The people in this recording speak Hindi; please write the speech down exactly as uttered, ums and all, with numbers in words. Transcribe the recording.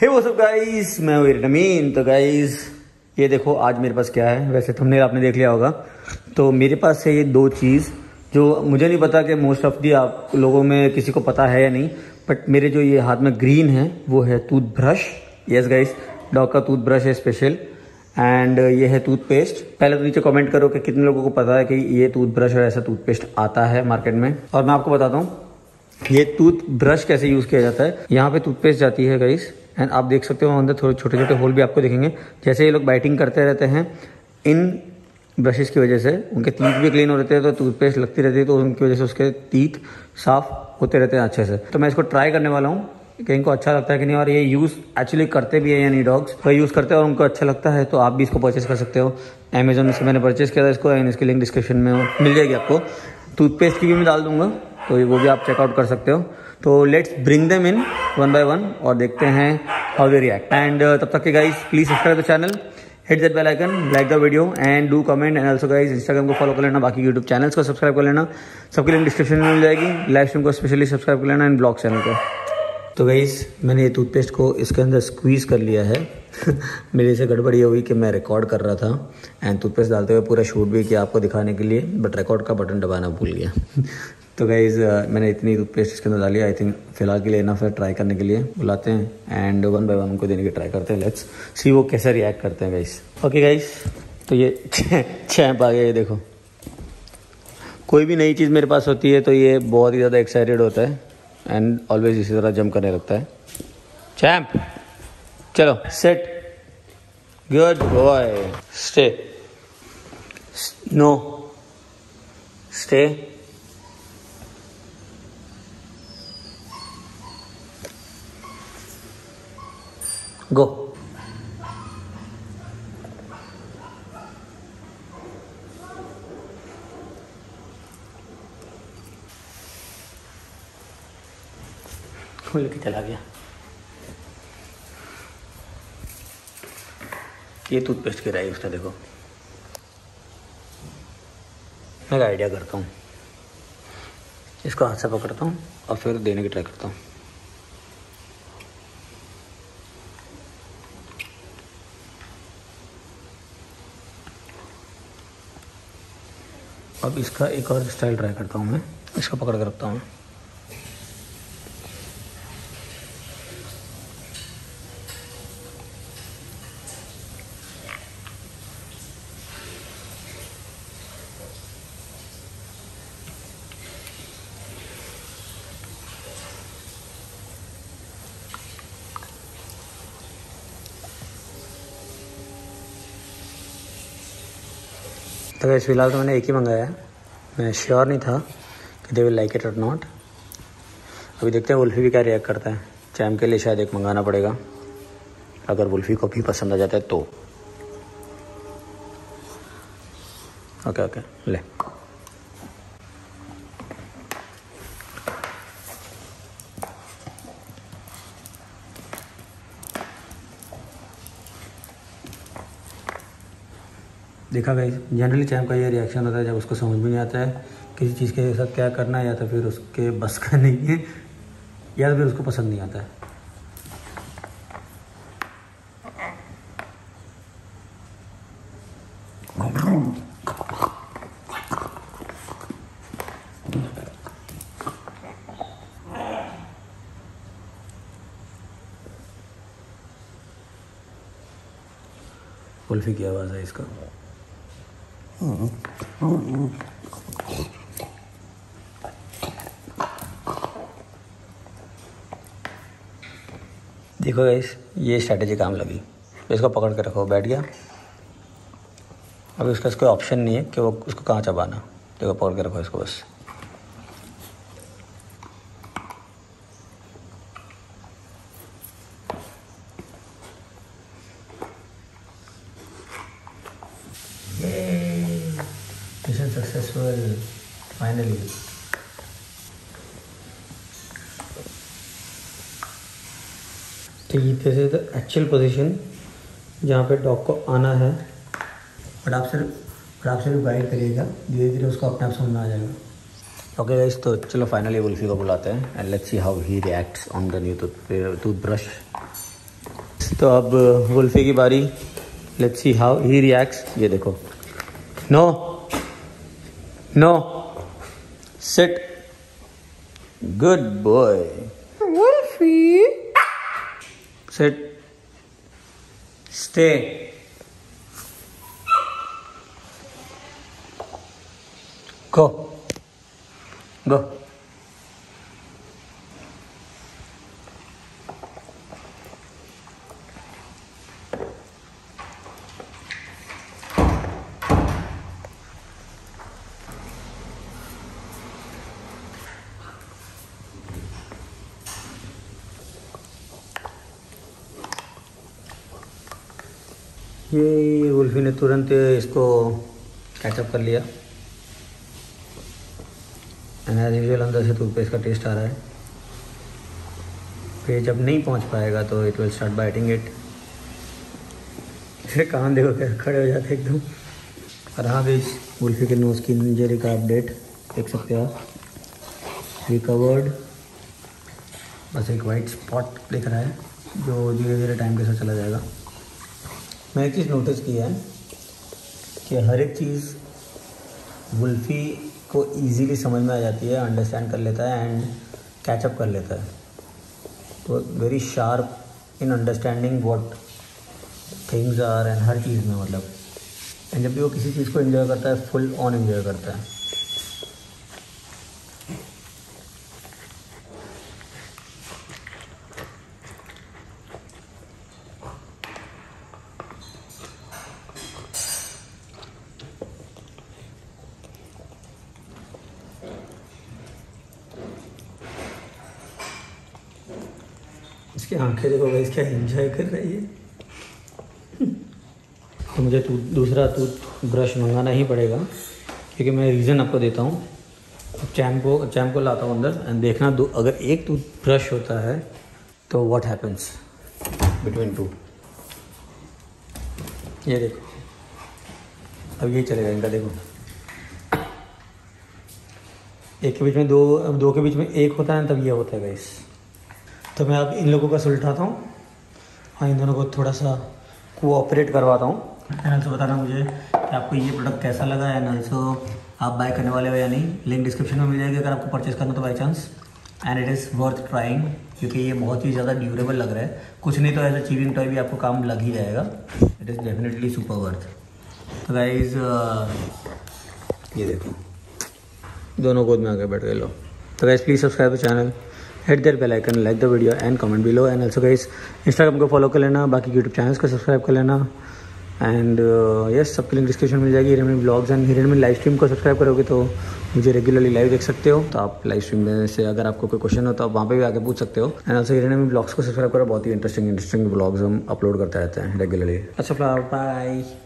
हे व्हाट्स अप गाइस, मैं हिरन अमीन। तो गाइस ये देखो आज मेरे पास क्या है। वैसे थंबनेल आपने देख लिया होगा। तो मेरे पास है ये दो चीज़ जो मुझे नहीं पता कि मोस्ट ऑफ दी आप लोगों में किसी को पता है या नहीं, बट मेरे जो ये हाथ में ग्रीन है वो है टूथब्रश। यस गाइस, डॉग का टूथब्रश है स्पेशल। एंड ये है टूथपेस्ट। पहले तो नीचे कमेंट करो कि कितने लोगों को पता है कि ये टूथब्रश और ऐसा टूथपेस्ट आता है मार्केट में। और मैं आपको बताता हूँ ये टूथब्रश कैसे यूज़ किया जाता है। यहाँ पे टूथपेस्ट जाती है गाइस, एंड आप देख सकते हो अंदर थोड़े छोटे छोटे होल भी आपको दिखेंगे। जैसे ये लोग बाइटिंग करते रहते हैं इन ब्रशेज़ की वजह से, उनके तीथ भी क्लीन हो रहते हैं, तो टूथपेस्ट लगती रहती है, तो उनकी वजह से उसके तीथ साफ होते रहते हैं अच्छे से। तो मैं इसको ट्राई करने वाला हूँ कि इनको अच्छा लगता है कि नहीं, और ये यूज़ एक्चुअली करते भी है या नहीं। डॉग्स तो यूज़ करते हैं और उनको अच्छा लगता है, तो आप भी इसको परचेस कर सकते हो। अमेजोन से मैंने परचेस किया था इसको, एंड इसकी लिंक डिस्क्रिप्शन में मिल जाएगी आपको। टूथपेस्ट की भी मैं डाल दूंगा, तो वो भी आप चेकआउट कर सकते हो। तो let's bring them in one by one और देखते हैं हाउ दे रिएक्ट। एंड तब तक के guys please subscribe the channel, hit that bell icon, like the video and do comment. And also guys Instagram को फॉलो कर लेना, बाकी यूट्यूब चैनल्स को सब्सक्राइब कर लेना। सबकी लिंक डिस्क्रिप्शन में मिल जाएगी। लाइव स्ट्रीम को स्पेशली सब्सक्राइब कर लेना एंड ब्लॉग चैनल को। तो गाइस मैंने ये टूथपेस्ट को इसके अंदर स्क्वीज़ कर लिया है। मेरे से गड़बड़ी हो गई कि मैं रिकॉर्ड कर रहा था एंड टूथपेस्ट डालते हुए पूरा शूट भी किया आपको दिखाने के लिए, बट रिकॉर्ड का बटन दबाना भूल गया। तो गाइस मैंने इतनी टूथपेस्ट इसके अंदर डाली। आई थिंक फ़िलहाल के लिए इनफ है ट्राई करने के लिए। बुलाते हैं एंड वन बाय वन उनको देने की ट्राई करते हैं। लेट्स सी वो कैसे रिएक्ट करते हैं गाइस। ओके गाइस, तो ये चैंप आ गया। ये देखो, कोई भी नई चीज़ मेरे पास होती है तो ये बहुत ही ज़्यादा एक्साइटेड होता है एंड ऑलवेज इसी तरह जंप करने लगता है। चैंप चलो, set, good boy, stay, no, stay, go. लेके चला गया। ये टूथपेस्ट गिरा है उसने, देखो। मैं आइडिया करता हूँ, इसको हाथ से पकड़ता हूँ और फिर देने की ट्राई करता हूँ। अब इसका एक और स्टाइल ट्राई करता हूँ मैं, इसको पकड़ कर रखता हूँ। तो वैसे फिलहाल तो मैंने एक ही मंगाया है। मैं श्योर नहीं था कि दे विल लाइक इट और नॉट। अभी देखते हैं वुल्फी भी क्या रिएक्ट करता है। चैम के लिए शायद एक मंगाना पड़ेगा, अगर वुल्फी को भी पसंद आ जाता है तो। ओके ओके ले। देखा गाइस, जनरली चैंप का ये रिएक्शन होता है जब उसको समझ में नहीं आता है किसी चीज़ के साथ क्या करना है, या तो फिर उसके बस का नहीं है या तो फिर उसको पसंद नहीं आता है। कुल्फी की आवाज़ है इसका। देखो गाइस, ये स्ट्रैटेजी काम लगी। इसको पकड़ के रखो, बैठ गया। अभी उसका कोई ऑप्शन नहीं है कि वो उसको कहाँ चबाना। देखो पकड़ के रखो इसको बस। Mission successful finally. ठीक, this is the actual position जहाँ पे डॉग को आना है। बट आप सिर्फ बट आप सिर्फ गाइड करिएगा, धीरे धीरे उसको अपने आप समझ आ जाएगा। ओके गाइस, तो चलो फाइनली वुल्फी को बुलाते हैं and let's see how he reacts on the new toothbrush. तो अब वुल्फी की बारी, let's see how he reacts. ये देखो, no no sit, good boy Wolfie, sit, stay, go go. ये वुल्फी ने तुरंत इसको कैचअप कर लिया एंड एज यूजुअल अंदर से टूथपेस्ट का टेस्ट आ रहा है। फिर जब नहीं पहुंच पाएगा तो it will start biting it. फिर कान देखो खड़े हो जाते एकदम। और हाँ भाई, वुल्फी के नोज़ की इंजरी का अपडेट देख सकते हो आप, रिकवर्ड। बस एक वाइट स्पॉट दिख रहा है जो धीरे धीरे टाइम के साथ चला जाएगा। मैंने एक चीज़ नोटिस की है कि हर एक चीज़ वुल्फी को इजीली समझ में आ जाती है, अंडरस्टैंड कर लेता है एंड कैचअप कर लेता है। तो very sharp in understanding what things are and हर चीज़ में मतलब। एंड जब भी वो किसी चीज़ को एंजॉय करता है, फुल ऑन एंजॉय करता है। इसकी आंखें देखो भाई, इसका एंजॉय कर रही है। तो मुझे तू, दूसरा टूथ ब्रश मंगाना ही पड़ेगा क्योंकि मैं रीज़न आपको देता हूँ। चैम्प को चैम्प को लाता हूँ अंदर एंड देखना, दो अगर एक टूथ ब्रश होता है तो व्हाट हैपन्स बिटवीन टू। ये देखो, अब ये चलेगा इनका। देखो एक के बीच में दो, अब दो के बीच में एक होता है तब ये होता है भाई। तो मैं अब इन लोगों का सुलटाता हूँ और इन दोनों को थोड़ा सा कोऑपरेट करवाता हूँ। चैनल से बताना मुझे कि आपको ये प्रोडक्ट कैसा लगा है, ना सो आप बाय करने वाले हो या नहीं। लिंक डिस्क्रिप्शन में मिल जाएगी अगर आपको परचेस करना तो by chance. And it is worth trying क्योंकि ये बहुत ही ज़्यादा ड्यूरेबल लग रहा है। कुछ नहीं तो ऐसा चीविंग टॉय भी आपको काम लग ही जाएगा। It is definitely super worth. तो गाइज ये देखो, दोनों गोद में आके बैठ गए लो। तो guys please subscribe the channel, hit that bell icon, like the video and comment below. And also guys Instagram को फॉलो कर लेना, बाकी यूट्यूब चैनल्स को सब्सक्राइब कर लेना। एंड यस, सबकी लिंक डिस्क्रिप्शन मिल जाएगी। Hiren Amin blogs and Hiren Amin live stream को सब्सक्राइब करोगे तो मुझे रेगुलरली लाइव देख सकते हो। तो आप लाइव स्ट्रीम में से अगर आपको कोई क्वेश्चन हो तो आप वहाँ पे भी आके पूछ सकते हो। एंड ऑल्सो हिरन अमिन ब्लॉग्स को सब्सक्राइब करो, बहुत ही इंटरेस्टिंग इंटरेस्टिंग ब्लॉग्स हम अपलोड करते रहते हैं रेगुलरली। अच्छा, बाय।